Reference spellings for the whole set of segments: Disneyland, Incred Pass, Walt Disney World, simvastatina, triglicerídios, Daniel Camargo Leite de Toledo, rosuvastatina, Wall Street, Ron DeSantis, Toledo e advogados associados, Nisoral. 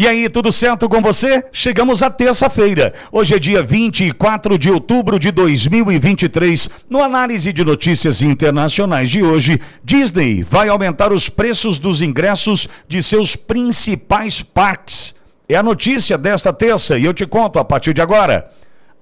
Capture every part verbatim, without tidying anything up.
E aí, tudo certo com você? Chegamos à terça-feira. Hoje é dia vinte e quatro de outubro de dois mil e vinte e três. No Análise de Notícias Internacionais de hoje, Disney vai aumentar os preços dos ingressos de seus principais parques. É a notícia desta terça e eu te conto a partir de agora.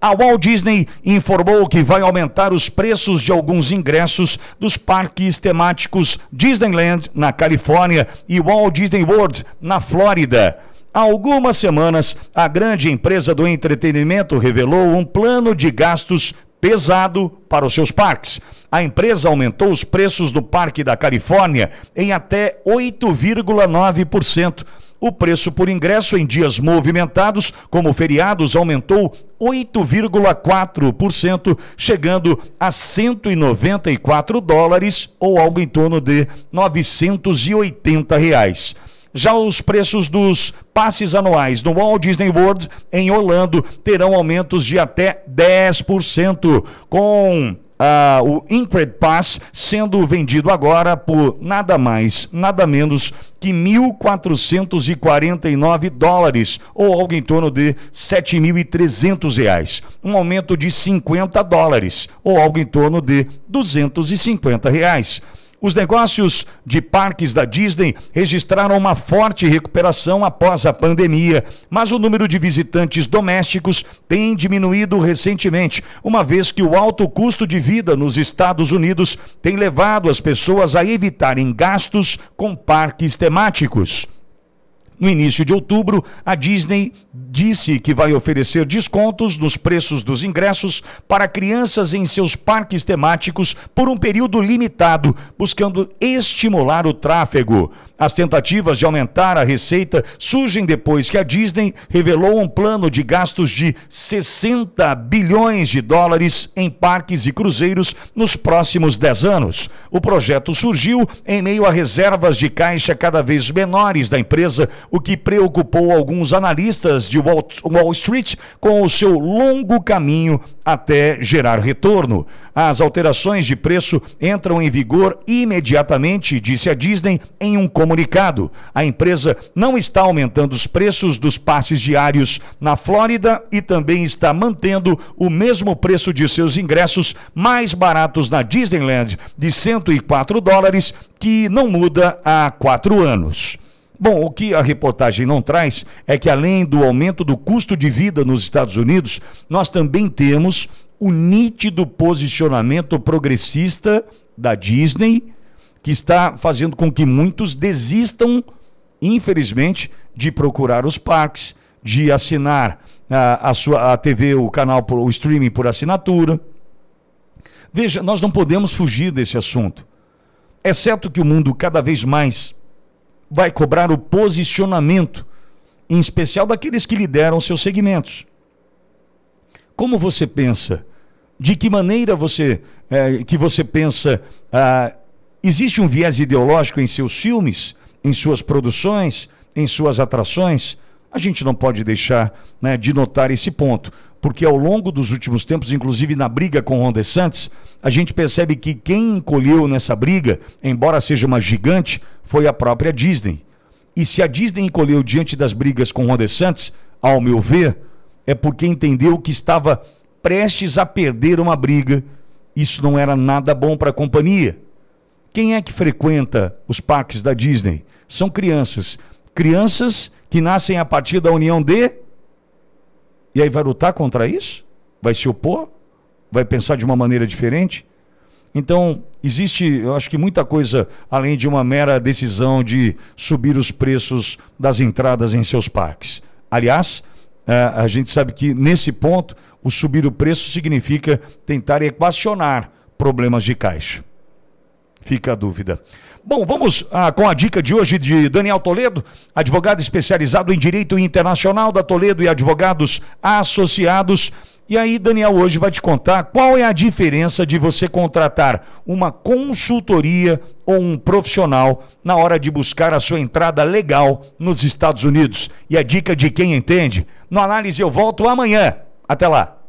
A Walt Disney informou que vai aumentar os preços de alguns ingressos dos parques temáticos Disneyland, na Califórnia, e Walt Disney World, na Flórida. Há algumas semanas, a grande empresa do entretenimento revelou um plano de gastos pesado para os seus parques. A empresa aumentou os preços do Parque da Califórnia em até oito vírgula nove por cento. O preço por ingresso em dias movimentados, como feriados, aumentou oito vírgula quatro por cento, chegando a cento e noventa e quatro dólares ou algo em torno de novecentos e oitenta reais. Já os preços dos passes anuais no Walt Disney World, em Orlando, terão aumentos de até dez por cento, com ah, o Incred Pass sendo vendido agora por nada mais, nada menos que mil quatrocentos e quarenta e nove dólares, ou algo em torno de sete mil e trezentos reais, um aumento de cinquenta dólares, ou algo em torno de duzentos e cinquenta reais. Os negócios de parques da Disney registraram uma forte recuperação após a pandemia, mas o número de visitantes domésticos tem diminuído recentemente, uma vez que o alto custo de vida nos Estados Unidos tem levado as pessoas a evitarem gastos com parques temáticos. No início de outubro, a Disney disse que vai oferecer descontos nos preços dos ingressos para crianças em seus parques temáticos por um período limitado, buscando estimular o tráfego. As tentativas de aumentar a receita surgem depois que a Disney revelou um plano de gastos de sessenta bilhões de dólares em parques e cruzeiros nos próximos dez anos. O projeto surgiu em meio a reservas de caixa cada vez menores da empresa, o que preocupou alguns analistas de Wall Street com o seu longo caminho até gerar retorno. As alterações de preço entram em vigor imediatamente, disse a Disney em um comunicado. A empresa não está aumentando os preços dos passes diários na Flórida e também está mantendo o mesmo preço de seus ingressos mais baratos na Disneyland, de cento e quatro dólares, que não muda há quatro anos. Bom, o que a reportagem não traz é que, além do aumento do custo de vida nos Estados Unidos, nós também temos o nítido posicionamento progressista da Disney, que está fazendo com que muitos desistam, infelizmente, de procurar os parques, de assinar a, a sua a T V, o canal, o streaming por assinatura. Veja, nós não podemos fugir desse assunto. É certo que o mundo cada vez mais vai cobrar o posicionamento, em especial daqueles que lideram seus segmentos. Como você pensa? De que maneira você, é, que você pensa? Ah, existe um viés ideológico em seus filmes, em suas produções, em suas atrações? A gente não pode deixar, né, de notar esse ponto, porque ao longo dos últimos tempos, inclusive na briga com Ron DeSantis, a gente percebe que quem encolheu nessa briga, embora seja uma gigante, foi a própria Disney. E se a Disney encolheu diante das brigas com Ron DeSantis, ao meu ver, é porque entendeu que estava prestes a perder uma briga. Isso não era nada bom para a companhia. Quem é que frequenta os parques da Disney? São crianças. Crianças que nascem a partir da união de... E aí vai lutar contra isso? Vai se opor? Vai pensar de uma maneira diferente? Então, existe, eu acho que muita coisa, além de uma mera decisão de subir os preços das entradas em seus parques. Aliás, a gente sabe que nesse ponto, o subir o preço significa tentar equacionar problemas de caixa. Fica a dúvida. Bom, vamos ah, com a dica de hoje de Daniel Toledo, advogado especializado em Direito Internacional da Toledo e Advogados Associados. E aí, Daniel hoje vai te contar qual é a diferença de você contratar uma consultoria ou um profissional na hora de buscar a sua entrada legal nos Estados Unidos. E a dica de quem entende. No Análise eu volto amanhã. Até lá.